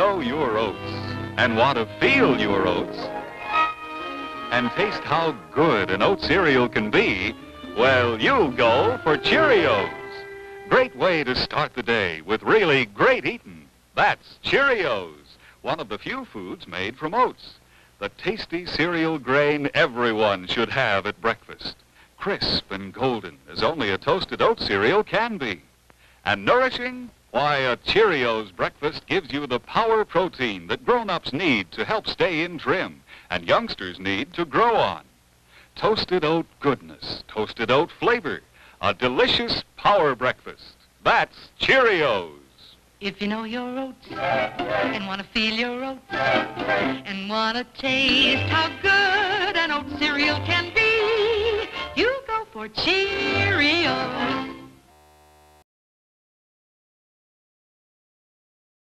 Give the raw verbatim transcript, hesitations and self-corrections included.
know your oats and want to feel your oats and taste how good an oat cereal can be, well, you go for Cheerios. Great way to start the day with really great eatin'. That's Cheerios, one of the few foods made from oats. The tasty cereal grain everyone should have at breakfast. Crisp and golden, as only a toasted oat cereal can be. And nourishing? Why, a Cheerios breakfast gives you the power protein that grown-ups need to help stay in trim and youngsters need to grow on. Toasted oat goodness, toasted oat flavor, a delicious power breakfast. That's Cheerios. If you know your oats and want to feel your oats and want to taste how good an oat cereal can be, you go for Cheerios.